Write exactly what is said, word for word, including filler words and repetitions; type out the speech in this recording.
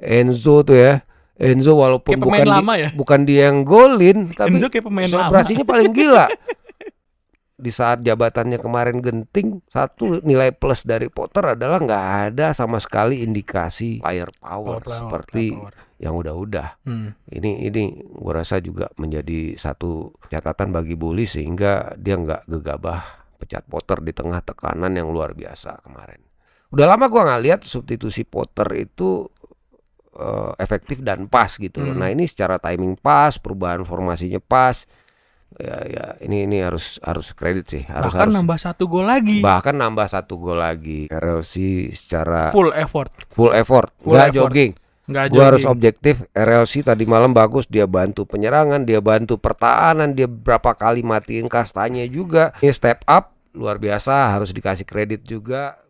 Enzo tuh ya. Enzo walaupun bukan lama, di, ya? bukan dia yang golin, tapi operasinya paling gila. Di saat jabatannya kemarin genting, satu nilai plus dari Potter adalah nggak ada sama sekali indikasi firepower, power, seperti power. yang udah-udah. Hmm. Ini ini gua rasa juga menjadi satu catatan bagi Bulis sehingga dia nggak gegabah pecat Potter di tengah tekanan yang luar biasa kemarin. Udah lama gua nggak lihat substitusi Potter itu uh, efektif dan pas gitu loh. Hmm. Nah ini secara timing pas, perubahan formasinya pas. Ya, ya ini ini harus harus kredit sih, harus, bahkan harus, nambah satu gol lagi bahkan nambah satu gol lagi R L C secara full effort full effort full nggak effort. jogging nggak gua jogging. Harus objektif. R L C tadi malam bagus, dia bantu penyerangan, dia bantu pertahanan, dia berapa kali matiin kastanya juga. Ini step up luar biasa, harus dikasih kredit juga.